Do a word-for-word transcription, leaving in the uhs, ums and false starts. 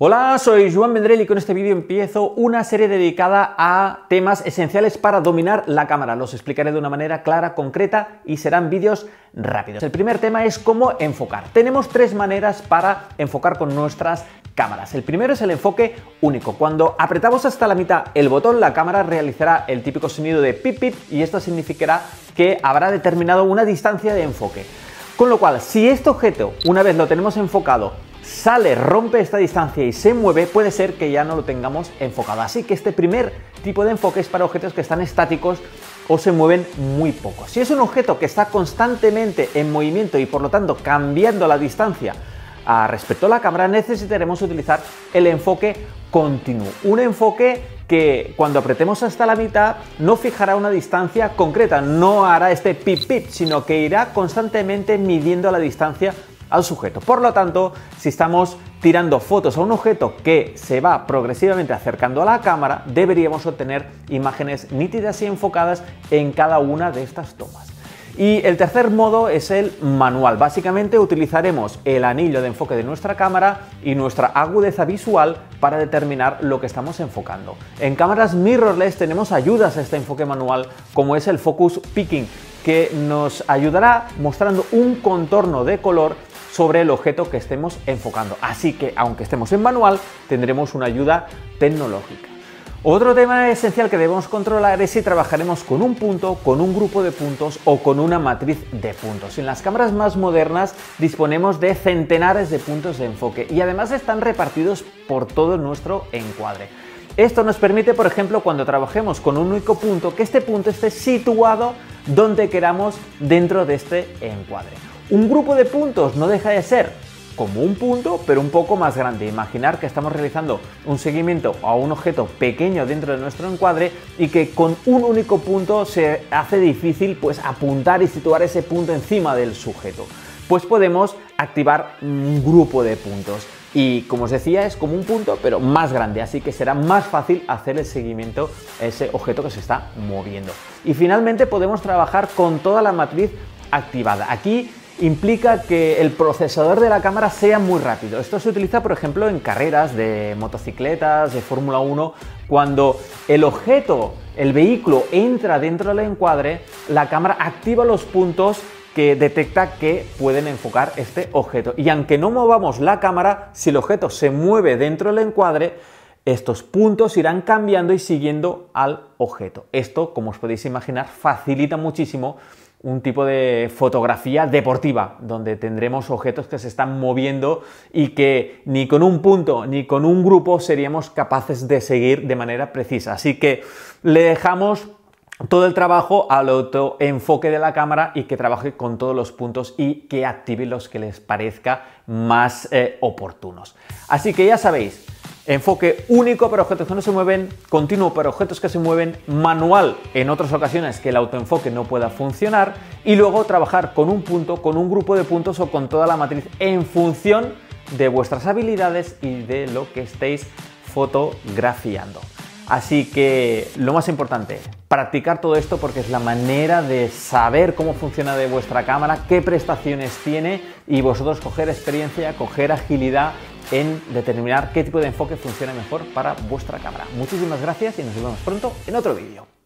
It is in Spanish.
Hola, soy Joan Vendrell y con este vídeo empiezo una serie dedicada a temas esenciales para dominar la cámara. Los explicaré de una manera clara, concreta y serán vídeos rápidos. El primer tema es cómo enfocar. Tenemos tres maneras para enfocar con nuestras cámaras. El primero es el enfoque único. Cuando apretamos hasta la mitad el botón, la cámara realizará el típico sonido de pip pip y esto significará que habrá determinado una distancia de enfoque. Con lo cual, si este objeto, una vez lo tenemos enfocado, sale, rompe esta distancia y se mueve, puede ser que ya no lo tengamos enfocado. Así que este primer tipo de enfoque es para objetos que están estáticos o se mueven muy poco. Si es un objeto que está constantemente en movimiento y por lo tanto cambiando la distancia a respecto a la cámara, necesitaremos utilizar el enfoque continuo. Un enfoque que cuando apretemos hasta la mitad no fijará una distancia concreta, no hará este pip pip, sino que irá constantemente midiendo la distancia al sujeto. Por lo tanto, si estamos tirando fotos a un objeto que se va progresivamente acercando a la cámara, deberíamos obtener imágenes nítidas y enfocadas en cada una de estas tomas. Y el tercer modo es el manual. Básicamente utilizaremos el anillo de enfoque de nuestra cámara y nuestra agudeza visual para determinar lo que estamos enfocando. En cámaras mirrorless tenemos ayudas a este enfoque manual, como es el focus picking, que nos ayudará mostrando un contorno de color sobre el objeto que estemos enfocando. Así que, aunque estemos en manual, tendremos una ayuda tecnológica. Otro tema esencial que debemos controlar es si trabajaremos con un punto, con un grupo de puntos o con una matriz de puntos. En las cámaras más modernas disponemos de centenares de puntos de enfoque y además están repartidos por todo nuestro encuadre. Esto nos permite, por ejemplo, cuando trabajemos con un único punto, que este punto esté situado donde queramos dentro de este encuadre. Un grupo de puntos no deja de ser como un punto, pero un poco más grande. Imaginar que estamos realizando un seguimiento a un objeto pequeño dentro de nuestro encuadre y que con un único punto se hace difícil pues apuntar y situar ese punto encima del sujeto. Pues podemos activar un grupo de puntos y, como os decía, es como un punto pero más grande, así que será más fácil hacer el seguimiento a ese objeto que se está moviendo. Y finalmente podemos trabajar con toda la matriz activada. Aquí implica que el procesador de la cámara sea muy rápido. Esto se utiliza, por ejemplo, en carreras de motocicletas, de Fórmula uno, cuando el objeto, el vehículo, entra dentro del encuadre, la cámara activa los puntos que detecta que pueden enfocar este objeto. Y aunque no movamos la cámara, si el objeto se mueve dentro del encuadre, estos puntos irán cambiando y siguiendo al objeto. Esto, como os podéis imaginar, facilita muchísimo un tipo de fotografía deportiva, donde tendremos objetos que se están moviendo y que ni con un punto ni con un grupo seríamos capaces de seguir de manera precisa. Así que le dejamos todo el trabajo al autoenfoque de la cámara y que trabaje con todos los puntos y que active los que les parezca más eh, oportunos. Así que ya sabéis, enfoque único para objetos que no se mueven, continuo para objetos que se mueven, manual en otras ocasiones que el autoenfoque no pueda funcionar y luego trabajar con un punto, con un grupo de puntos o con toda la matriz en función de vuestras habilidades y de lo que estéis fotografiando. Así que lo más importante, practicar todo esto porque es la manera de saber cómo funciona de vuestra cámara, qué prestaciones tiene y vosotros coger experiencia, coger agilidad en determinar qué tipo de enfoque funciona mejor para vuestra cámara. Muchísimas gracias y nos vemos pronto en otro vídeo.